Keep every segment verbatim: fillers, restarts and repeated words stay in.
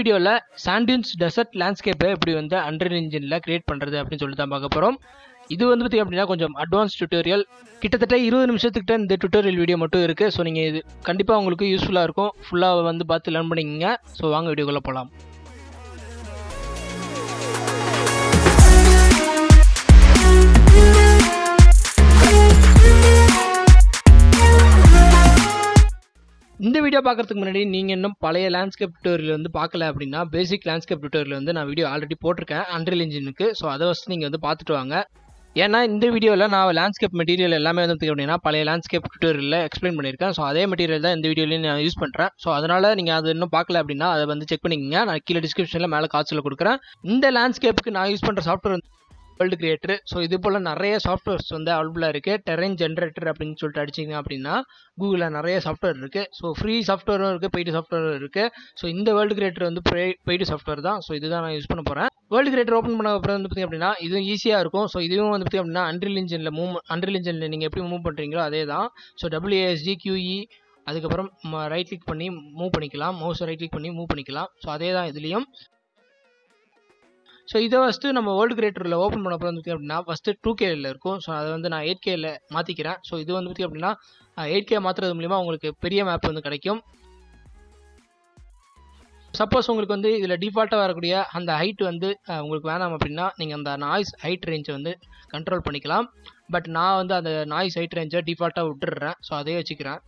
வீடியோல சாண்டின்ஸ் dessert landscape எப்படி வந்து Unreal Engineல கிரியேட் பண்றது அப்படினு சொல்லி தான் பார்க்க போறோம். இது வந்து பாத்தீங்க அப்படினா கொஞ்சம் அட்வான்ஸ் டியூட்டோரியல், கிட்டத்தட்ட இருபது நிமிஷத்துக்கு இந்த டியூட்டோரியல் வீடியோ மட்டும் இருக்கு. சோ நீங்க இது கண்டிப்பா உங்களுக்கு யூஸ்ஃபுல்லா இருக்கும். ஃபுல்லா வந்து பார்த்து லேர்ன் பண்ணிக்கங்க. சோ வாங்க வீடியோக்குள்ள போலாம். இந்த வீடியோ பார்க்குறதுக்கு முன்னாடி நீங்கள் இன்னும் பழைய லேண்ட்ஸ்கேப் டியூட்டோரியல் வந்து பார்க்கல அப்படின்னா பேசிக் லேண்ட்ஸ்கேப் டியூட்டோரியல் வந்து நான் வீடியோ ஆல்ரெடி போட்டிருக்கேன் Unreal Engineக்கு. ஸோ அதை ஃபஸ்ட் நீங்கள் வந்து பார்த்துட்டு வாங்க. ஏன்னா இந்த வீடியோவில் நான் லேண்ட்ஸ்கேப் மெட்டீரியல் எல்லாமே வந்து அப்படின்னா பழைய லேண்ட்ஸ்கேப் டியூட்டோரியலில் எக்ஸ்பிளைன் பண்ணியிருக்கேன். ஸோ அதே மெட்டீரியல் தான் இந்த வீடியோலையும் நான் யூஸ் பண்ணுறேன். ஸோ அதனால் நீங்கள் அது இன்னும் பார்க்கல அப்படின்னா அதை வந்து செக் பண்ணிக்கோங்க. நான் கீழே டிஸ்கிரிப்ஷனில் மேலே கார்ட்ஸில் கொடுக்குறேன். இந்த லேண்ட்ஸ்கேப்புக்கு நான் யூஸ் பண்ணுற சாஃப்ட்வேர் வந்து World Creator. ஸோ இது போல் நிறைய சாஃப்ட்வேர்ஸ் வந்து அவைலபிளாக இருக்குது. டெரென் ஜென்ரேட்டர் அப்படின்னு சொல்லிட்டு அடிச்சிங்க அப்படின்னா கூகுளில் நிறைய சாஃப்ட்வேர் இருக்குது. ஸோ ஃப்ரீ சாஃப்ட்வேரும் இருக்குது, பெய்டு சாஃப்ட்வேரும் இருக்குது. ஸோ இந்த World Creator வந்து பெய்டு சாஃப்ட்வேர் தான். ஸோ இதுதான் நான் யூஸ் பண்ண போகிறேன். World Creator ஓப்பன் பண்ண அப்புறம் வந்து பார்த்திங்க அப்படின்னா இதுவும் ஈஸியாக இருக்கும். ஸோ இதுவும் வந்து பார்த்திங்க அப்படின்னா Unreal Engineல மூவ் Unreal Engineல நீங்கள் எப்படி மூவ் பண்ணுறீங்களோ அதே தான். ஸோ டபிள்யூஏஎஸ்டி கியூஇ அதுக்கப்புறம் ரைட் கிளிக் பண்ணி மூவ் பண்ணிக்கலாம், மவுஸை ரைட் கிளிக் பண்ணி மூவ் பண்ணிக்கலாம். ஸோ அதே தான் இதுலேயும். ஸோ இதை ஃபஸ்ட்டு நம்ம World Creatorல ஓப்பன் பண்ண அப்புறம் வந்து அப்படின்னா ஃபஸ்ட்டு டூ கேல இருக்கும். ஸோ அதை வந்து நான் எயிட் கேல மாற்றிக்கிறேன். ஸோ இது வந்து பார்த்திங்க அப்படின்னா எயிட் கே மாற்றுறது மூலிமா உங்களுக்கு பெரிய மேப் வந்து கிடைக்கும். சப்போஸ் உங்களுக்கு வந்து இதில் டிஃபால்ட்டாக வரக்கூடிய அந்த ஹைட் வந்து உங்களுக்கு வேணாம் அப்படின்னா நீங்கள் அந்த நாய்ஸ் ஹைட் ரேஞ்சை வந்து கண்ட்ரோல் பண்ணிக்கலாம். பட் நான் வந்து அந்த நாய்ஸ் ஹைட் ரேஞ்சை டிஃபால்ட்டாக விட்டுடுறேன். ஸோ அதே வச்சுக்கிறேன்.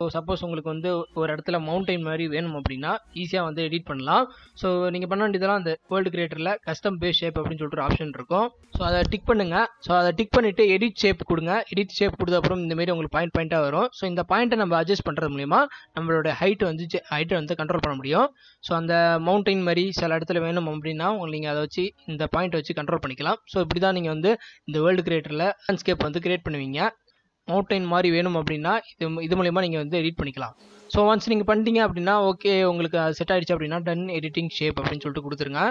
ஸோ சப்போஸ் உங்களுக்கு வந்து ஒரு இடத்துல மவுண்டைன் மாதிரி வேணும் அப்படின்னா ஈஸியாக வந்து எடிட் பண்ணலாம். ஸோ நீங்கள் பண்ண வேண்டியதெல்லாம் அந்த World Creatorல கஸ்டம் பேஸ் ஷேப் அப்படின்னு சொல்லிட்டு ஒரு ஆப்ஷன் இருக்கும். ஸோ அதை டிக் பண்ணுங்கள். ஸோ அதை டிக் பண்ணிவிட்டு எடிட் ஷேப் கொடுங்க. எடிட் ஷேப் கொடுத்த அப்புறம் இந்தமாரி உங்களுக்கு பாயிண்ட் பாயிண்ட்டாக வரும். ஸோ இந்த பாயிண்ட்டை நம்ம அட்ஜஸ்ட் பண்ணுறது மூலிமா நம்மளோட ஹைட் வந்து ஹைட்டை வந்து கண்ட்ரோல் பண்ண முடியும். ஸோ அந்த மவுண்டைன் மாதிரி சில இடத்துல வேணும் அப்படின்னா உங்களுக்கு நீங்கள் அதை வச்சு இந்த பாயிண்ட்டை வச்சு கண்ட்ரோல் பண்ணிக்கலாம். ஸோ இப்படி தான் நீங்கள் வந்து இந்த World Creatorல லேண்ட்ஸ்கேப் வந்து கிரியேட் பண்ணுவீங்க. மவுண்டைன் மாதிரி வேணும் அப்படின்னா இது இது மூலமா நீங்கள் வந்து எடிட் பண்ணிக்கலாம். ஸோ ஒன்ஸ் நீங்கள் பண்ணிட்டீங்க அப்படின்னா ஓகே உங்களுக்கு செட் ஆகிடுச்சு அப்படின்னா டன் எடிட்டிங் ஷேப் அப்படின்னு சொல்லிட்டு கொடுத்துருங்க.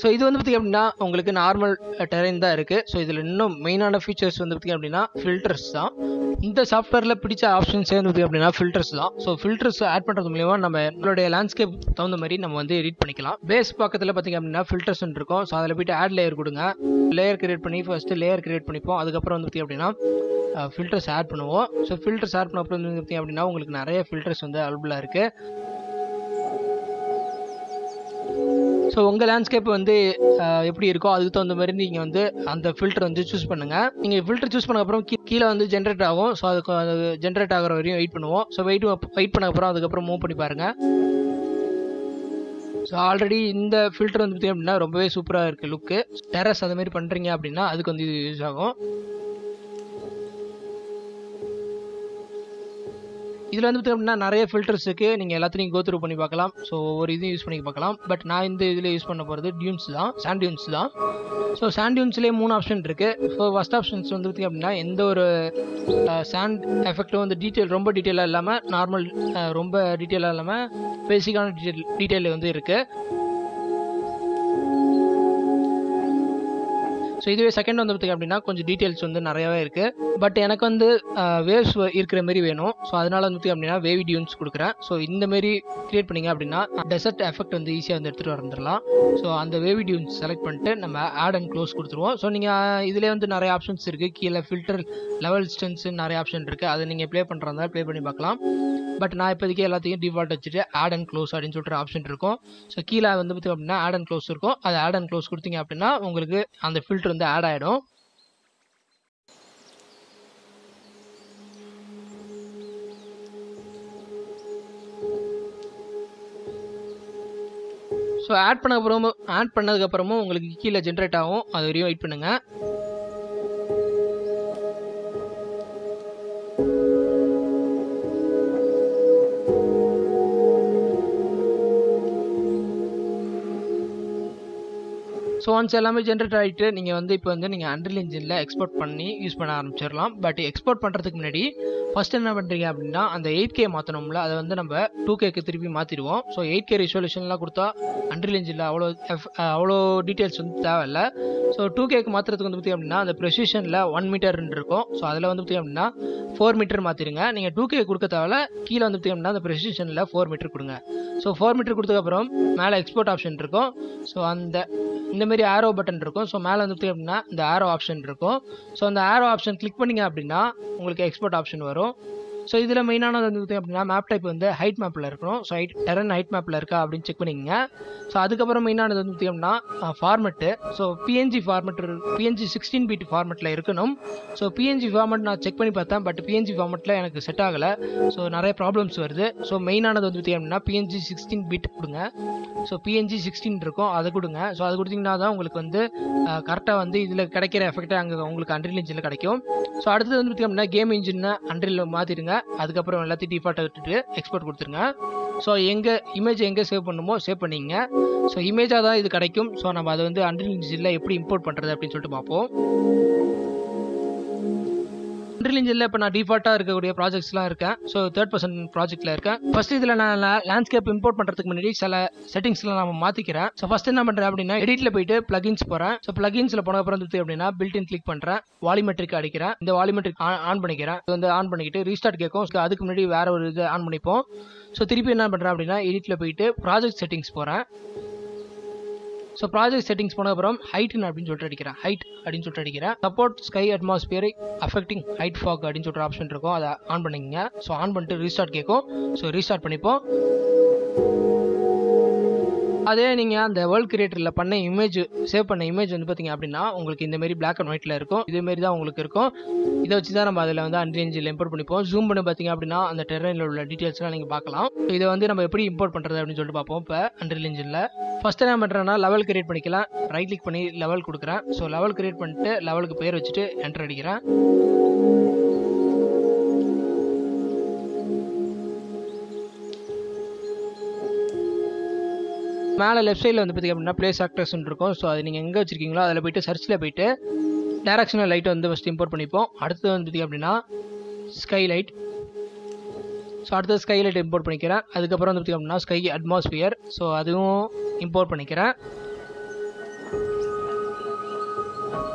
ஸோ இது வந்து பார்த்திங்க அப்படின்னா உங்களுக்கு நார்மல் டெரெயின் தான் இருக்குது. ஸோ இதில் இன்னும் மெயினான ஃபீச்சர்ஸ் வந்து பார்த்திங்க அப்படின்னா ஃபில்டர்ஸ் தான். இந்த சாஃப்ட்வேரில் பிடிச்ச ஆப்ஷன்ஸே வந்து பார்த்திங்க அப்படின்னா ஃபில்டர்ஸ் தான். ஸோ ஃபில்டர்ஸ் ஆட் பண்ணுறது மூலிமா நம்ம நம்மளுடைய லேண்ட்ஸ்கேப் தகுந்த மாதிரி நம்ம வந்து எடிட் பண்ணிக்கலாம். பேஸ் பக்கத்தில் பார்த்திங்க அப்படின்னா ஃபில்டர்ஸ்னு இருக்கும். ஸோ அதில் போய்ட்டு ஆட் லேயர் கொடுங்க. லேயர் கிரியேட் பண்ணி ஃபஸ்ட்டு லேயர் கிரியேட் பண்ணிப்போம். அதுக்கப்புறம் வந்து பார்த்திங்க அப்படின்னா ஃபில்டர்ஸ் ஆட் பண்ணுவோம். ஸோ ஃபில்டர்ஸ் ஆட் பண்ண அப்புறம் வந்து பார்த்திங்க அப்படின்னா உங்களுக்கு நிறைய ஃபில்டர்ஸ் வந்து அவைலபிளாக இருக்குது. ஸோ உங்கள் லேண்ட்ஸ்கேப் வந்து எப்படி இருக்கோ அதுக்கு தகுந்த மாதிரி நீங்கள் வந்து அந்த ஃபில்டர் வந்து சூஸ் பண்ணுங்கள். நீங்கள் ஃபில்டர் சூஸ் பண்ண அப்புறம் கீழே வந்து ஜென்ரேட் ஆகும். ஸோ அதுக்கு அது ஜென்ரேட் ஆகிற வரையும் வெயிட் பண்ணுவோம். ஸோ வெயிட் வெயிட் பண்ண அப்புறம் அதுக்கப்புறம் மூவ் பண்ணி பாருங்கள். ஸோ ஆல்ரெடி இந்த ஃபில்டர் வந்து பார்த்திங்க அப்படின்னா ரொம்பவே சூப்பராக இருக்குது லுக்கு. டெரஸ் அது மாதிரி பண்ணுறீங்க அப்படின்னா அதுக்கு வந்து இது யூஸ் ஆகும். இதில் வந்து பார்த்திங்க அப்படின்னா நிறைய ஃபில்டர்ஸுக்கு நீங்கள் எல்லாத்தையும் கோ த்ரூ பண்ணி பார்க்கலாம். ஸோ ஒரு இதையும் யூஸ் பண்ணி பார்க்கலாம். பட் நான் இந்த இதில் யூஸ் பண்ண போகிறது டியூன்ஸ் தான், சாண்ட் டியூன்ஸ் தான். ஸோ சாண்ட் டியூன்ஸ்லேயே மூணு ஆப்ஷன் இருக்குது. ஸோ ஃபர்ஸ்ட் ஆப்ஷன்ஸ் வந்து பார்த்திங்க அப்படின்னா எந்த ஒரு சாண்ட் எஃபெக்ட்டும் வந்து டீட்டெயில் ரொம்ப டீட்டெயிலாக இல்லாமல் நார்மல் ரொம்ப டீட்டெயிலாக இல்லாமல் பேசிக்கான டீட்டெயில் டீட்டெயில் வந்து இருக்குது. ஸோ இதுவே செகண்ட் வந்து பார்த்திங்க அப்படின்னா கொஞ்சம் டீட்டெயில்ஸ் வந்து நிறையாவே இருக்குது. பட் எனக்கு வந்து வேவ்ஸ் இருக்கிற மாதிரி வேணும். ஸோ அதனால் வந்து பார்த்திங்க அப்படின்னா வேவி டியூன்ஸ் கொடுக்குறேன். ஸோ இந்தமாரி கிரியேட் பண்ணிங்க அப்படின்னா டெசர்ட் எஃபெக்ட் வந்து ஈஸியாக வந்து எடுத்துகிட்டு வந்துடலாம். ஸோ அந்த வேவி டியூன்ஸ் செலக்ட் பண்ணிட்டு நம்ம ஆட் அண்ட் க்ளோஸ் கொடுத்துருவோம். ஸோ நீங்கள் இதிலே வந்து நிறைய ஆப்ஷன்ஸ் இருக்குது. கீழே ஃபில்டர் லெவல் ஸ்டென்ஸுன்னு நிறைய ஆப்ஷன் இருக்குது. அதை நீங்கள் ப்ளே பண்ணுறதா ப்ளே பண்ணி பார்க்கலாம். பட் நான் இப்போதைக்கு எல்லாத்தையும் டிஃபால்ட் வச்சுட்டு ஆட் அண்ட் க்ளோஸ் அப்படின்னு சொல்லிட்டு ஆப்ஷன் இருக்கும். ஸோ கீழே வந்து பார்த்திங்க அப்படின்னா ஆட் அண்ட் க்ளோஸ் இருக்கும். அது ஆட் அண்ட் க்ளோஸ் கொடுத்தீங்க அப்படின்னா உங்களுக்கு அந்த ஃபில்டர் வந்து ஆட் ஆகிடும். ஸோ ஆட் பண்ண அப்புறமும் ஆட் பண்ணதுக்கப்புறமும் உங்களுக்கு கீழே ஜென்ரேட் ஆகும். அது வரையும் வெயிட் பண்ணுங்கள். fonts எல்லாமே ஜெனரேட் ஆயிட்டு நீங்க வந்து இப்போ வந்து நீங்க Unreal Engineல எக்ஸ்போர்ட் பண்ணி யூஸ் பண்ண ஆரம்பிச்சிரலாம். பட் எக்ஸ்போர்ட் பண்றதுக்கு முன்னாடி first என்ன பண்றீங்க அப்படினா அந்த eight K மாத்தணும்ல அத வந்து நம்ம two K க்கு திருப்பி மாத்திடுவோம். சோ eight K ரெசல்யூஷன்ல கொடுத்தா Unreal Engineல அவ்வளோ அவ்வளோ டீடைல்ஸ் வந்து தேவை இல்ல. சோ two K க்கு மாத்திரத்துக்கு வந்து பாத்தீங்க அப்படினா அந்த precisionல one மீட்டர் ன்னு இருக்கும். சோ அதல வந்து பாத்தீங்க அப்படினா four மீட்டர் மாத்திடுங்க. நீங்க two K கொடுக்க தேவல கீழ வந்து பாத்தீங்க அப்படினா அந்த precisionல four மீட்டர் கொடுங்க. சோ four மீட்டர் கொடுத்ததுக்கு அப்புறம் மேல எக்ஸ்போர்ட் ஆப்ஷன் இருக்கும். சோ அந்த இந்த மாதிரி arrow பட்டன் இருக்கும். சோ மேல வந்து கிளிக் பண்ணா இந்த arrow ஆப்ஷன் இருக்கும். சோ அந்த arrow ஆப்ஷன் கிளிக் பண்ணீங்க அப்படினா உங்களுக்கு எக்ஸ்போர்ட் ஆப்ஷன் வரும். சோ இதுல மெயினானது வந்து அப்படினா மேப் டைப் வந்து ஹைட் மேப்ல இருக்கும். சோ டெரன் ஹைட் மேப்ல இருக்கா அப்படினு செக் பண்ணிக்கங்க. சோ அதுக்கு அப்புறம் மெயினானது வந்து அப்படினா format. So P N G format P N G sixteen bit ஃபார்மட்ல இருக்கணும். So P N G format நான் செக் பண்ணி பார்த்தேன். பட் P N G ஃபார்மட்ல எனக்கு செட் ஆகல. சோ நிறைய ப்ராப்ளம்ஸ் வருது. சோ மெயினானது வந்து அப்படினா P N G sixteen bit கொடுங்க. So P N G sixteen இருக்கும். அத கொடுங்க. சோ அது கொடுத்தீங்கன்னா தான் உங்களுக்கு வந்து கரெக்ட்டா வந்து இதுல கிடைக்கிற எஃபெக்ட் அங்க உங்களுக்கு Unreal Engineல கிடைக்கும். சோ அடுத்து வந்து அப்படினா கேம் இன்ஜின் Unrealல மாத்திடுங்க. அதுக்கு அப்புறம் எல்லாத்தையும் டிஃபால்ட்டா விட்டுட்டு எக்ஸ்போர்ட் கொடுத்துருங்க. சோ எங்க இமேஜ் எங்க சேவ் பண்ணுமோ சேவ் பண்ணீங்க. சோ இமேஜா தான் இது கிடைக்கும். சோ நம்ம அது வந்து Unreal Engineல எப்படி இம்போர்ட் பண்றது அப்படினு சொல்லிட்டு பாப்போம். Unreal Engineல இப்ப நான் டிஃபால்ட்டா இருக்கக்கூடிய ப்ராஜெக்ட்ஸ்லாம் இருக்கேன். சோ third person ப்ராஜெக்ட்ல இருக்கேன். ஃபர்ஸ்ட் இதுல நான் லேண்ட்ஸ்கேப் இம்போர்ட் பண்றதுக்கு முன்னாடி சில செட்டிங்ஸ்லாம் நாம மாத்திக்கிறேன். சோ ஃபர்ஸ்ட் என்ன பண்றேன் அப்படினா எடிட்ல போய்ட்டு பிளகின்ஸ் போறேன். சோ பிளகின்ஸ்ல போன அப்புறம் வந்து அப்படினா பில்ட் இன் கிளிக் பண்றேன். வால்யூமெட்ரிக் அடிக்கிறேன். இந்த வால்யூமெட்ரிக் ஆன் பண்ணிக்கிறேன். இது வந்து ஆன் பண்ணிக்கிட்டு ரீஸ்டார்ட் கேக்கும். சோ அதுக்கு முன்னாடி வேற ஒரு இது ஆன் பண்ணிப்போம். சோ திருப்பி என்ன பண்றேன் அப்படினா எடிட்ல போய்ட்டு ப்ராஜெக்ட் செட்டிங்ஸ் போறேன். சோ ப்ராஜெக்ட் செட்டிங்ஸ் போன அப்புறம் ஹைட் அப்படின்னு சொல்லிட்டு அடிக்கிறேன். ஹைட் அப்படின்னு சொல்லிட்டு அடிக்கிறேன். Support sky atmosphere affecting height fog அப்படின்னு சொல்லிட்டு ஆப்ஷன் இருக்கும். அதை ஆன் பண்ணிக்கங்க. சோ ஆன் பண்ணிட்டு ரீஸ்டார்ட் கேட்கும். ஸோ ரீஸ்டார்ட் பண்ணிப்போம். அதே நீங்க அந்த வேர்ல்ட் கிரியேட்டர்ல பண்ண இமேஜ் சேவ் பண்ண இமேஜ் வந்து பாத்தீங்க அப்படின்னா உங்களுக்கு இந்த மாதிரி பிளாக் அண்ட் ஒயிட்ல இருக்கும். இதே மாதிரி தான் உங்களுக்கு இருக்கும். இதை வச்சுதான் நம்ம அதில் வந்து Unreal Engineல இம்போர்ட் பண்ணிப்போம். ஜூம் பண்ணி பாத்தீங்க அப்படின்னா அந்த டெரன்ல உள்ள டீடைல்ஸ்லாம் நீங்க பார்க்கலாம். இதை வந்து நம்ம எப்படி இம்போர்ட் பண்றது அப்படின்னு சொல்லிட்டு பார்ப்போம். இப்போ Unreal Engineல ஃபர்ஸ்ட் என்ன பண்றேன்னா லெவல் கிரியேட் பண்ணிக்கலாம். ரைட் கிளிக் பண்ணி லெவல் கொடுக்குறேன். ஸோ லெவல் கிரியேட் பண்ணிட்டு லெவலுக்கு பேர் வச்சுட்டு என்டர் அடிக்கிறேன். மேலே லெஃப்ட் சைடில் வந்து பார்த்திங்க அப்படின்னா பிளேஸ் ஆக்டர்ஸ்னு இருக்கும். ஸோ அது நீங்கள் எங்கே வச்சுருக்கீங்களோ அதில் போய்ட்டு சர்ச்சில் போய்ட்டு டைரக்ஷனல் லைட்டை வந்து ஃபஸ்ட்டு இம்போர்ட் பண்ணிப்போம். அடுத்து வந்து பார்த்திங்க அப்படின்னா ஸ்கை லைட். ஸோ அடுத்தது ஸ்கை லைட் இம்போர்ட் பண்ணிக்கிறேன். அதுக்கப்புறம் வந்து பார்த்திங்க அப்படின்னா ஸ்கை அட்மாஸ்பியர். ஸோ அதுவும் இம்போர்ட் பண்ணிக்கிறேன்.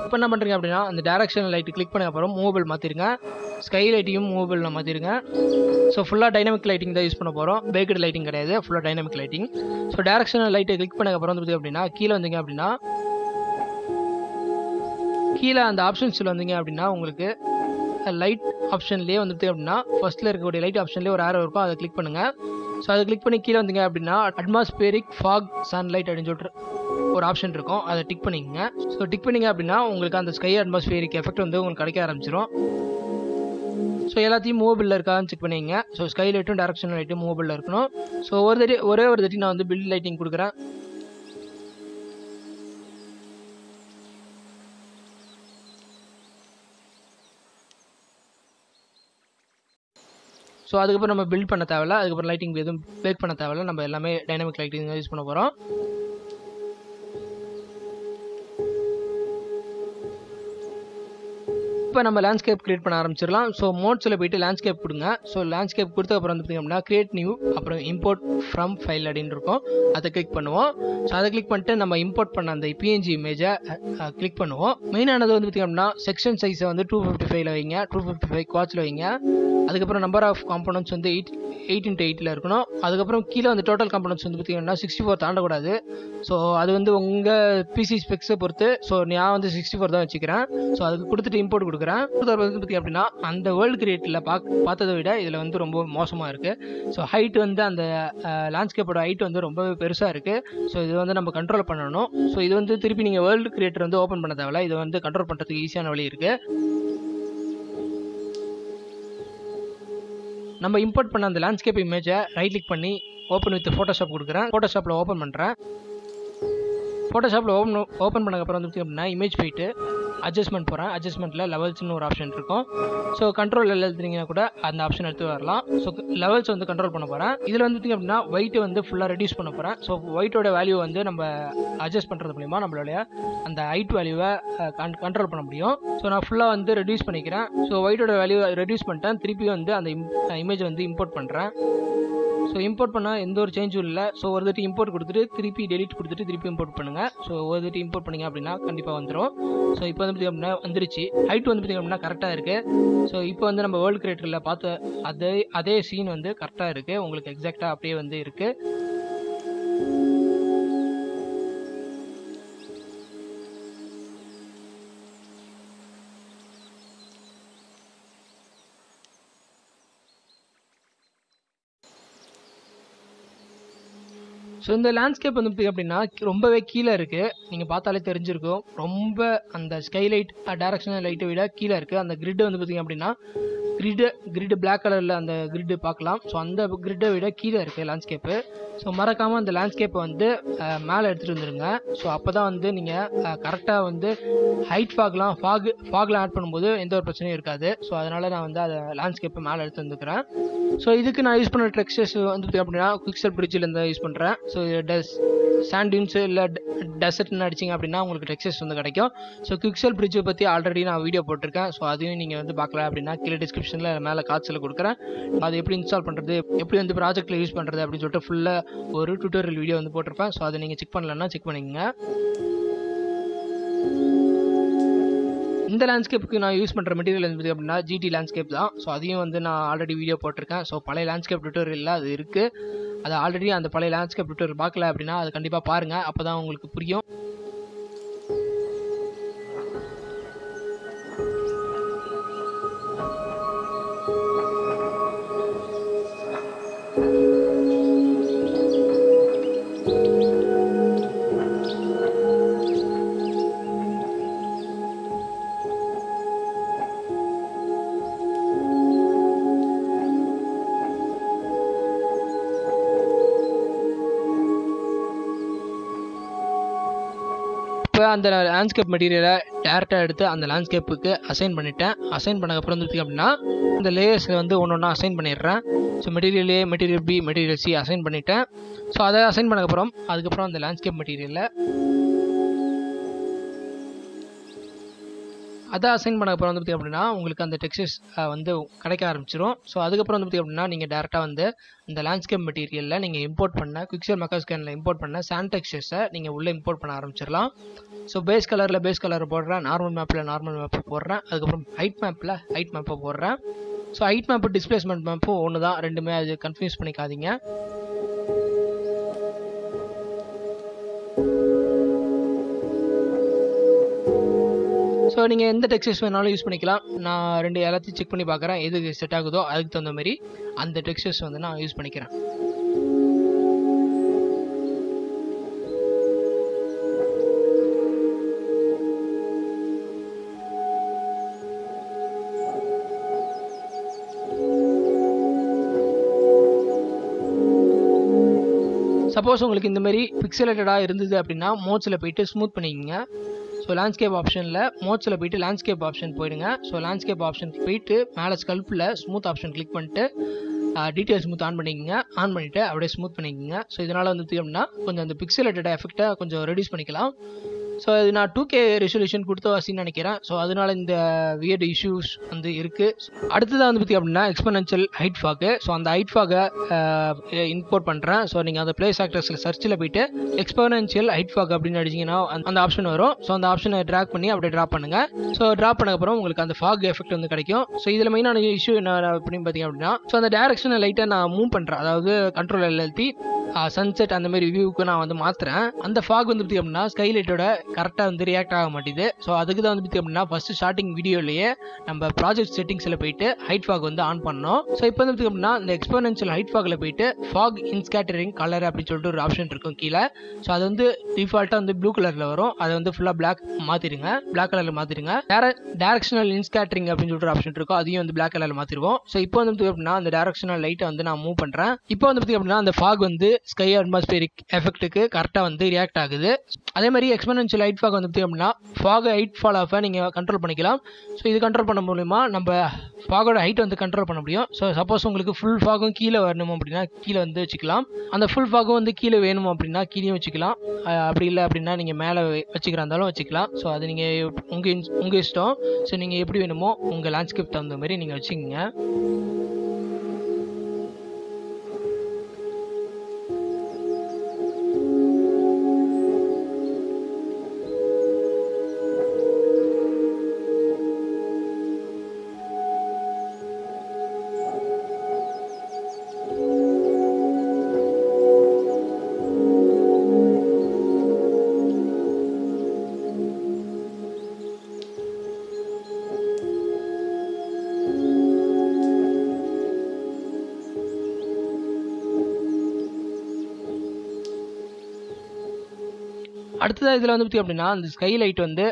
இப்போ என்ன பண்ணுறீங்க அப்படின்னா அந்த டைரக்ஷனல் லைட்டு கிளிக் பண்ண அப்புறம் மூவபிள் மாற்றிடுங்க. ஸ்கை லைட்டையும் மூவபிள் நான் மாற்றிடுங்க. ஸோ ஃபுல்லாக டைனமிக் லைட்டிங் தான் யூஸ் பண்ண போகிறோம். பேக்கட் லைட்டிங் கிடையாது. ஃபுல்லாக டைனமிக் லைட்டிங். ஸோ டைரக்ஷனல் லைட்டை கிளிக் பண்ண அப்புறம் வந்து அப்படின்னா கீழே வந்தீங்க அப்படின்னா கீழே அந்த ஆப்ஷன்ஸில் வந்தீங்க அப்படின்னா உங்களுக்கு லைட் ஆப்ஷன்லேயே வந்துட்டு அப்படின்னா ஃபர்ஸ்ட்டில் இருக்கக்கூடிய லைட் ஆப்ஷன்லேயே ஒரு ஆரோ இருக்கும். அதை கிளிக் பண்ணுங்கள். ஸோ அதை கிளிக் பண்ணி கீழே வந்தீங்க அப்படின்னா அட்மாஸ்பியரிக் ஃபாக் சன்லைட் அப்படின்னு சொல்லிட்டு ஒரு ஆப்ஷன் இருக்கும். அதை டிக் பண்ணிக்கங்க. ஸோ டிக் பண்ணிங்க அப்படின்னா உங்களுக்கு அந்த ஸ்கை அட்மாஸ்பியரிக் எஃபெக்ட் வந்து உங்களுக்கு கிடைக்க ஆரம்பிச்சிடும். ஸோ எல்லாத்தையும் மூவபிளில் இருக்கான்னு செக் பண்ணிங்க. ஸோ ஸ்கை லைட்டும் டைரக்ஷனல் லைட்டும் மூவபிளில் இருக்கணும். ஸோ ஒரு தட்டி ஒரே ஒரு தட்டி நான் வந்து பில்ட் லைட்டிங் கொடுக்குறேன். ஸோ அதுக்கப்புறம் நம்ம பில்ட் பண்ண தேவையில்ல. அதுக்கப்புறம் லைட்டிங் எதுவும் பேக் பண்ண தேவையில்ல. நம்ம எல்லாமே டைனமிக் லைட்டிங் யூஸ் பண்ண போகிறோம். இப்போ நம்ம லேண்ட்ஸ்கேப் கிரியேட் பண்ண ஆரம்பிச்சிடலாம். ஸோ மோட்ஸில் போய்ட்டு லேண்ட்ஸ்கேப் கொடுங்க. ஸோ லேண்ட்ஸ்கேப் கொடுத்த அப்புறம் வந்து பார்த்தீங்க அப்படின்னா கிரியேட் நியூ அப்புறம் இம்போர்ட் ஃப்ரம் ஃபைல் அப்படின்னு இருக்கும். அதை கிளிக் பண்ணுவோம். ஸோ அதை கிளிக் பண்ணிட்டு நம்ம இம்போர்ட் பண்ண அந்த P N G இமேஜை கிளிக் பண்ணுவோம். மெயினானது வந்து பார்த்திங்க அப்படின்னா செக்ஷன் சைஸை வந்து டூ ஃபிஃப்டி ஃபைவ்ல வைங்க. டூ ஃபிஃப்டி ஃபைவ் குவாட்சில் வைங்க. அதுக்கப்புறம் நம்பர் ஆஃப் காம்பனன்ட்ஸ் வந்து எயிட் எயிட் இன்ட்டு எயிட்டில் இருக்கணும். அதுக்கப்புறம் கீழே வந்து டோட்டல் காம்பனன்ட்ஸ் வந்து பார்த்திங்கன்னா சிக்ஸ்டி ஃபோர் தாண்டக்கூடாது. ஸோ அது வந்து உங்கள் பிசி ஸ்பெக்ஸை பொறுத்து. ஸோ நான் வந்து சிக்ஸ்டி ஃபோர் தான் வச்சுக்கிறேன். ஸோ அதுக்கு கொடுத்துட்டு இம்போர்ட் கொடுக்குறேன். பார்த்திங்க அப்படின்னா அந்த வேர்ல்டு கிரியேட்டில் பாக் பார்த்ததை விட இதில் வந்து ரொம்ப மோசமாக இருக்குது. ஸோ ஹைட் வந்து அந்த லேண்ட்ஸ்கேப்போட ஹைட் வந்து ரொம்ப பெருசாக இருக்குது. ஸோ இது வந்து நம்ம கண்ட்ரோல் பண்ணணும். ஸோ இது வந்து திருப்பி நீங்கள் வேர்ல்டு கிரியேட்டர் வந்து ஓப்பன் பண்ண தேவையில்ல. இதை வந்து கண்ட்ரோல் பண்ணுறதுக்கு ஈஸியான வழி இருக்குது. நம்ம இம்போர்ட் பண்ண அந்த லேண்ட்ஸ்கேப் இமேஜை ரைட் கிளிக் பண்ணி ஓப்பன் வித் ஃபோட்டோஷாப் கொடுக்குறேன். ஃபோட்டோஷாப்பில் ஓப்பன் பண்ணுறேன். ஃபோட்டோஷாப்பில் ஓப்பன் ஓப்பன் பண்ணக்கப்புறம் வந்து அப்படின்னா இமேஜ் போய்ட்டு அட்ஜஸ்ட்மெண்ட் போகிறேன். அட்ஜஸ்ட்மெண்ட்டில் லெவல்ஸ்னு ஒரு ஆப்ஷன் இருக்கும். ஸோ கண்ட்ரோல் எல்லாம் எடுத்துட்டிங்கன்னா கூட அந்த ஆப்ஷன் எடுத்து வரலாம். ஸோ லெவல்ஸ் வந்து கண்ட்ரோல் பண்ண போகிறேன். இதில் வந்துட்டிங்க அப்படின்னா ஒயிட் வந்து ஃபுல்லாக ரெடியூஸ் பண்ண போகிறேன். ஸோ ஒயிட்டோட வேல்யூ வந்து நம்ம அட்ஜஸ்ட் பண்ணுறது மூலிமா நம்மளுடைய அந்த ஹைட் வேல்யூவை கண் கண்ட்ரோல் பண்ண முடியும். ஸோ நான் ஃபுல்லாக வந்து ரெடியூஸ் பண்ணிக்கிறேன். ஸோ ஒயிட்டோட வேல்யூ ரெடியூஸ் பண்ணிட்டேன். திருப்பி வந்து அந்த இமேஜ் வந்து இம்போர்ட் பண்ணுறேன். ஸோ இம்போர்ட் பண்ணால் எந்த ஒரு சேஞ்சும் இல்லை. ஸோ ஒரு தட்டி இம்போர்ட் கொடுத்துட்டு திருப்பி டெலிட் கொடுத்துட்டு திருப்பி இம்போர்ட் பண்ணுங்கள். ஸோ ஒரு தட்டி இம்போர்ட் பண்ணிங்க அப்படின்னா கண்டிப்பாக வந்துடும். ஸோ இப்போ வந்து பார்த்திங்க அப்படின்னா வந்துருச்சு. ஹைட் வந்து பார்த்திங்க அப்படின்னா கரெக்டாக இருக்குது. ஸோ இப்போ வந்து நம்ம வேர்ல்டு கிரியேட்டரில் பார்த்த அதே அதே சீன் வந்து கரெக்டாக இருக்குது. உங்களுக்கு எக்ஸாக்டாக அப்படியே வந்து இருக்குது. ஸோ இந்த லேண்ட்ஸ்கேப் வந்து பார்த்திங்க அப்படின்னா ரொம்பவே கீழே இருக்குது. நீங்கள் பார்த்தாலே தெரிஞ்சிருக்கும். ரொம்ப அந்த ஸ்கைலைட் டைரக்ஷனல் லைட்டை விட கீழே இருக்குது. அந்த கிரிட் வந்து பார்த்திங்க அப்படின்னா கிரிட் கிரிட் பிளாக் கலரில் அந்த கிரிட் பார்க்கலாம். ஸோ அந்த கிரிட்டை விட கீழே இருக்குது லேண்ட்ஸ்கேப்பு. ஸோ மறக்காமல் அந்த லேண்ட்ஸ்கேப்பை வந்து மேலே எடுத்துகிட்டு வந்துடுங்க. ஸோ அப்போ தான் வந்து நீங்கள் கரெக்டாக வந்து ஹைட் ஃபாக்லாம் ஃபாக் ஃபாக்லாம் ஆட் பண்ணும்போது எந்த ஒரு பிரச்சனையும் இருக்காது. ஸோ அதனால் நான் வந்து அதை லேண்ட்ஸ்கேப்பை மேலே எடுத்து வந்துக்கிறேன். ஸோ இதுக்கு நான் யூஸ் பண்ணுற ட்ரெக்சர்ஸ் வந்து அப்படின்னா குவிக்செல் பிரிட்ஜில் இருந்து யூஸ் பண்ணுறேன். ஸோ டஸ் சாண்டின்ஸு இல்லை டெசர்ட்னு அடிச்சிங்க அப்படின்னா உங்களுக்கு டெக்ஸ்டர்ஸ் வந்து கிடைக்கும். ஸோ குவிக்செல் பிரிட்ஜை பற்றி ஆல்ரெடி நான் வீடியோ போட்டிருக்கேன். ஸோ அதையும் நீங்கள் வந்து பார்க்கலாம் அப்படின்னா கீழே டிஸ்கிரிப்ஷனில் மேலே காட்சியில் கொடுக்குறேன். அது எப்படி இன்ஸ்டால் பண்ணுறது, எப்படி வந்து ப்ராஜெக்ட்டில் யூஸ் பண்ணுறது அப்படின்னு சொல்லிட்டு ஃபுல்லாக ஒரு டியூட்டோரியல் வீடியோ வந்து போட்டிருப்பேன். ஸோ அதை நீங்கள் செக் பண்ணலன்னா செக் பண்ணிக்கோங்க. இந்த லேண்ட்ஸ்கேப்புக்கு நான் யூஸ் பண்ணுற மெட்டீரியல் வந்து அப்படின்னா ஜிடி லேண்ட்ஸ்கேப் தான். ஸோ அதையும் வந்து நான் ஆல்ரெடி வீடியோ போட்டிருக்கேன். ஸோ பழைய லேண்ட்ஸ்கேப் டியூட்டோரியலில் அது இருக்குது. அது ஆல்ரெடி அந்த பழைய லேண்ட்ஸ்கேப் டியூட்டோரியல் பார்க்கல அப்படின்னா அது கண்டிப்பாக பாருங்கள். அப்போ தான் உங்களுக்கு புரியும். இப்போ அந்த லேண்ட்ஸ்கேப் மெட்டீரியலை டேரெக்டாக எடுத்து அந்த லேண்ட்ஸ்கேப்புக்கு அசைன் பண்ணிவிட்டேன். அசைன் பண்ணக்கப்புறம் வந்துட்டு அப்படின்னா இந்த லேயர்ஸில் வந்து ஒன்று ஒன்றா அசைன் பண்ணிடுறேன். So material A, material B, material C assign பண்ணிவிட்டேன். ஸோ அதை அசைன் பண்ணக்கப்புறம் அதுக்கப்புறம் அந்த லேண்ட்ஸ்கேப் மெட்டீரியலில் அதை அசைன் பண்ணக்கப்புறம் வந்து பார்த்திங்க அப்படின்னா உங்களுக்கு அந்த டெக்ஸ்டர்ஸ் வந்து கிடைக்க ஆரம்பிச்சிடும். ஸோ அதுக்கப்புறம் வந்து பார்த்திங்க அப்படின்னா நீங்கள் டேரெக்டாக வந்து இந்த லேண்ட்ஸ்கேப் மெட்டீரியலில் நீங்கள் இம்போர்ட் பண்ண குவிக்செல் மெக்காஸ்கேனில் இம்போர்ட் பண்ண சாண்ட் டெக்ஸ்டர்ஸை நீங்கள் உள்ளே இம்போர்ட் பண்ண ஆரம்பிச்சிடலாம். ஸோ பேஸ் கலரில் பேஸ் கலரை போடுறேன், நார்மல் மேப்பில் நார்மல் மேப்பை போடுறேன், அதுக்கப்புறம் ஹைட் மேப்பில் ஹைட் மேப்பை போடுறேன். ஸோ ஹைட் மேப்பு டிஸ்பிளேஸ்மெண்ட் மேப்பும் ஒன்று தான், ரெண்டுமே அது கன்ஃபியூஸ் பண்ணிக்காதீங்க. ஸோ நீங்கள் எந்த டெக்ஸ்டர்ஸ் வேணாலும் யூஸ் பண்ணிக்கலாம். நான் ரெண்டு எல்லாத்தையும் செக் பண்ணி பார்க்குறேன், எதுக்கு செட் ஆகுதோ அதுக்கு தகுந்த மாதிரி அந்த டெக்ஸ்டர்ஸ் வந்து நான் யூஸ் பண்ணிக்கிறேன். சப்போஸ் உங்களுக்கு இந்தமாரி பிக்சலேட்டடாக இருந்தது அப்படின்னா மோட்ஸில் போய்ட்டு ஸ்மூத் பண்ணிக்கோங்க. ஸோ லேண்ட்ஸ்கேப் ஆப்ஷனில் மோட்ஸில் போய்ட்டு லேண்ட்ஸ்கேப் ஆப்ஷன் போயிடுங்க. ஸோ லேண்ட்ஸ்கேப் ஆப்ஷன் போய்ட்டு மேலே ஸ்கல்ப்பில் ஸ்மூத் ஆப்ஷன் கிளிக் பண்ணிட்டு டீட்டெயில் ஸ்மூத் ஆன் பண்ணிக்கோங்க. ஆன் பண்ணிவிட்டு அப்படியே ஸ்மூத் பண்ணிக்கோங்க. ஸோ இதனால் வந்து அப்படின்னா கொஞ்சம் அந்த பிக்சலேட்டட் எஃபெக்ட்டை கொஞ்சம் ரெடியூஸ் பண்ணிக்கலாம். ஸோ இது நான் டூ கே ரெசல்யூஷன் கொடுத்த வாசின்னு நினைக்கிறேன். ஸோ அதனால் இந்த வியர்டு இஷ்யூஸ் வந்து இருக்குது. அடுத்ததாக வந்து பார்த்திங்க அப்படின்னா எக்ஸ்பெனன்ஷியல் ஹைட் ஃபாக்கு. ஸோ அந்த ஹைட் ஃபாக்கை இம்போர்ட் பண்ணுறேன். ஸோ நீங்கள் அந்த பிளேஸ் ஆக்டர்ஸில் சர்ச்சில் போய்ட்டு எக்ஸ்பெனன்ஷியல் ஹைட் ஃபாக் அப்படின்னு அடிச்சிங்கன்னா அந்த ஆப்ஷன் வரும். ஸோ அந்த ஆப்ஷனை ட்ராக் பண்ணி அப்படியே ட்ராப் பண்ணுங்கள். ஸோ ட்ராப் பண்ணக்கப்புறம் உங்களுக்கு அந்த ஃபாக் எஃபெக்ட் வந்து கிடைக்கும். ஸோ இதில் மெயினான இஷ்யூ என்ன அப்படின்னு பார்த்திங்க அப்படின்னா ஸோ அந்த டேரக்ஷனை லைட்டாக நான் மூவ் பண்ணுறேன். அதாவது கண்ட்ரோல் எழுதி சன்செட் அந்த மாதிரி வியூவுக்கு நான் வந்து மாற்றுறேன். அந்த ஃபாக் வந்து பார்த்திங்க அப்படின்னா ஸ்கைலைட்டோட கரெக்டாக வந்து ரியாக்ட் ஆக மாட்டேது. ஸோ அதுக்கு தான் வந்து அப்படின்னா ஃபஸ்ட்டு ஸ்டார்டிங் வீடியோலேயே நம்ம ப்ராஜெக்ட் செட்டிங்ஸில் போயிட்டு ஹைட் ஃபாக் வந்து ஆன் பண்ணோம். ஸோ இப்போ வந்து அப்படின்னா இந்த எக்ஸ்போனென்ஷியல் ஹைட் ஃபாகில் போயிட்டு ஃபாக் இன் ஸ்கேட்டரிங் கலர் அப்படின்னு சொல்லிட்டு ஒரு ஆப்ஷன் இருக்கும் கீழே. ஸோ அது வந்து டிஃபால்ட்டாக வந்து ப்ளூ கலரில் வரும், அதை வந்து ஃபுல்லாக பிளாக் மாற்றிடுங்க, பிளாக் கலரில் மாற்றிடுங்க. டைரக்ஷனல் இன்ஸ்கேட்டரிங் அப்படின்னு சொல்லிட்டு ஒரு ஆப்ஷன் இருக்கும், அதையும் வந்து பிளாக் கலரில் மாற்றிடுவோம். ஸோ இப்போ வந்து அப்படின்னா அந்த டைரக்ஷனல் லைட்டை வந்து நான் மூவ் பண்ணுறேன். இப்போ வந்து பார்த்திங்க அப்படின்னா அந்த ஃபாக் வந்து ஸ்கை அட்மாஸ்பியரிக் எஃபெக்ட்டுக்கு கரெக்டாக வந்து ரியாக்ட் ஆகுது. அதே மாதிரி எக்ஸ்போனென்ஷியல் ஹைட் ஃபாக் வந்து பார்த்திங்க அப்படின்னா ஃபாக் ஹைட் ஃபால் ஆஃபை நீங்கள் கண்ட்ரோல் பண்ணிக்கலாம். ஸோ இது கண்ட்ரோல் பண்ண மூலமா நம்ம ஃபாகோட ஹைட் வந்து கண்ட்ரோல் பண்ண முடியும். ஸோ சப்போஸ் உங்களுக்கு ஃபுல் ஃபாகும் கீழே வரணும் அப்படின்னா கீழே வந்து வச்சுக்கலாம், அந்த ஃபுல் ஃபாகும் வந்து கீழே வேணும் அப்படின்னா கீழே வச்சுக்கலாம், அப்படி இல்லை அப்படின்னா நீங்கள் மேலே வச்சுக்கிற இருந்தாலும் வச்சுக்கலாம். ஸோ அது நீங்கள் உங்கள் உங்கள் இஷ்டம். ஸோ நீங்கள் எப்படி வேணுமோ உங்கள் லேண்ட்ஸ்கேப் தகுந்த மாதிரி நீங்கள் வச்சுக்கோங்க. அடுத்ததாக இதில் வந்து பார்த்திங்க அப்படின்னா அந்த ஸ்கை லைட் வந்து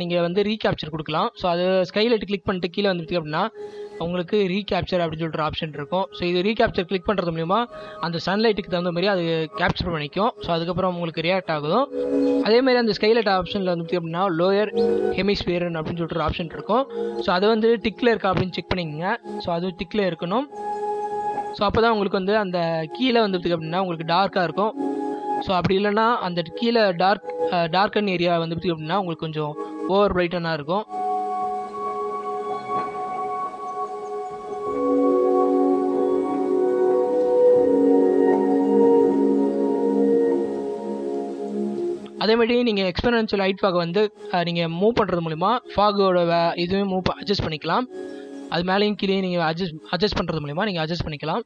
நீங்கள் வந்து ரீகேப்சர் கொடுக்கலாம். ஸோ அது ஸ்கை லைட் கிளிக் பண்ணிட்டு கீழே வந்து பார்த்திங்க அப்படின்னா உங்களுக்கு ரீகேப்சர் அப்படின்னு சொல்லிட்டு ஒரு ஆப்ஷன் இருக்கும். ஸோ இது ரீகேப்சர் கிளிக் பண்ணுறது மூலிமா அந்த சன்லைட்டுக்கு தகுந்த மாதிரி அது கேப்சர் பண்ணிக்கும். ஸோ அதுக்கப்புறம் உங்களுக்கு ரியாக்ட் ஆகும். அதேமாதிரி அந்த ஸ்கைலைட் ஆப்ஷனில் வந்து பார்த்திங்க அப்படின்னா லோயர் ஹெமிஸ்பியர் அப்படின்னு சொல்லிட்டு ஒரு ஆப்ஷன் இருக்கும். ஸோ அது வந்து டிக்கில் இருக்கா அப்படின்னு செக் பண்ணிக்கோங்க. ஸோ அது டிக்கில் இருக்கணும். ஸோ அப்போ தான் உங்களுக்கு வந்து அந்த கீழே வந்து பார்த்திங்க அப்படின்னா உங்களுக்கு டார்க்காக இருக்கும். ஸோ அப்படி இல்லைன்னா அந்த கீழே டார்க் டார்க்கன் ஏரியா வந்து பார்த்திங்க அப்படின்னா உங்களுக்கு கொஞ்சம் ஓவர் பிரைட்டனாக இருக்கும். அதேமாதிரி நீங்கள் எக்ஸ்பெரிமென்ஷியல் ஹைட் ஃபாக் வந்து நீங்கள் மூவ் பண்ணுறது மூலிமா ஃபாகோட இதுவே மூவ் அட்ஜஸ்ட் பண்ணிக்கலாம். அது மேலேயும் கீழே நீங்கள் அட்ஜஸ்ட் அட்ஜஸ்ட் பண்ணுறது மூலிமா நீங்கள் அட்ஜஸ்ட் பண்ணிக்கலாம்.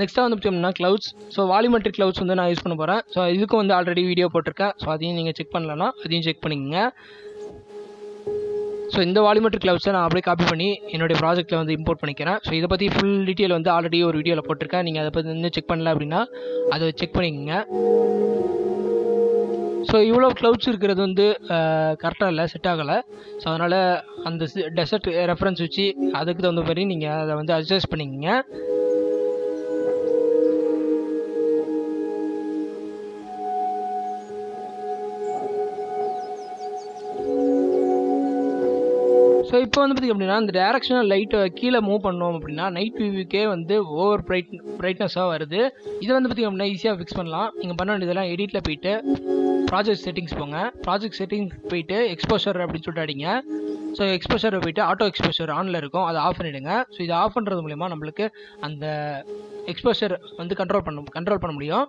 நெக்ஸ்ட்டாக வந்து பார்த்தீங்கன்னா க்ளவுட்ஸ். ஸோ வால்யூமெட்ரிக் க்ளவுட்ஸ் வந்து நான் யூஸ் பண்ண போகிறேன். ஸோ இதுக்கு வந்து ஆல்ரெடி வீடியோ போட்டிருக்கேன். ஸோ அதையும் நீங்கள் செக் பண்ணலன்னா அதையும் செக் பண்ணிக்கோங்க. ஸோ இந்த வால்யூமெட்ரிக் க்ளவுட்ஸை நான் அப்படியே காப்பி பண்ணி என்னுடைய ப்ராஜெக்ட்டில் வந்து இம்போர்ட் பண்ணிக்கிறேன். ஸோ இதை பற்றி ஃபுல் டீட்டெயில் வந்து ஆல்ரெடி ஒரு வீடியோவில் போட்டிருக்கேன். நீங்கள் அதை பற்றி வந்து செக் பண்ணல அப்படின்னா அதை செக் பண்ணிக்கோங்க. ஸோ இவ்வளோ க்ளவுட்ஸ் இருக்கிறது வந்து கரெக்டாக இல்லை, செட் ஆகலை. ஸோ அதனால் அந்த டெசர்ட் ரெஃபரன்ஸ் வச்சு அதுக்கு தகுந்த மாதிரி நீங்கள் அதை வந்து அட்ஜஸ்ட் பண்ணிக்கோங்க. ஸோ இப்போ வந்து பார்த்திங்க அப்படின்னா இந்த டைரக்ஷனல் லைட்டை கீழே மூவ் பண்ணோம் அப்படின்னா நைட் வியூவுக்கே வந்து ஓவர் பிரைட் பிரைட்னஸாக வருது. இதை வந்து பார்த்திங்க அப்படின்னா ஈஸியாக ஃபிக்ஸ் பண்ணலாம். நீங்கள் பண்ண வேண்டியதெல்லாம் எடிட்டில் போயிட்டு ப்ராஜெக்ட் செட்டிங்ஸ் போங்க. ப்ராஜெக்ட் செட்டிங்ஸ் போயிட்டு எக்ஸ்போஷர் அப்படின்னு சொல்லிட்டு அடிங்க. ஸோ எக்ஸ்போஷர் போயிட்டு ஆட்டோ எக்ஸ்போஷர் ஆனில் இருக்கும், அதை ஆஃப் பண்ணிவிடுங்க. ஸோ இது ஆஃப் பண்ணுறது மூலிமா நம்மளுக்கு அந்த எக்ஸ்போஷர் வந்து கண்ட்ரோல் பண்ண கண்ட்ரோல் பண்ண முடியும்.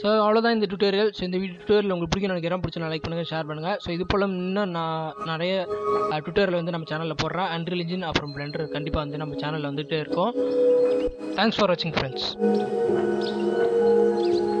ஸோ அவ்வளோதான் இந்த டியூட்டோரியல். ஸோ இந்த டியூட்டோரியல் உங்களுக்கு பிடிக்கும் நினைக்கிறேன். பிடிச்ச லைக் பண்ணுங்கள், ஷேர் பண்ணுங்கள். ஸோ இது போல் இன்னும் நான் நிறைய டியூட்டோரியல் வந்து நம்ம சேனலில் போடுறேன். Unreal Engine அப்புறம் Blender கண்டிப்பாக வந்து நம்ம சேனலில் வந்துகிட்டே இருக்கும். தேங்க்ஸ் ஃபார் வாட்சிங் ஃப்ரெண்ட்ஸ்.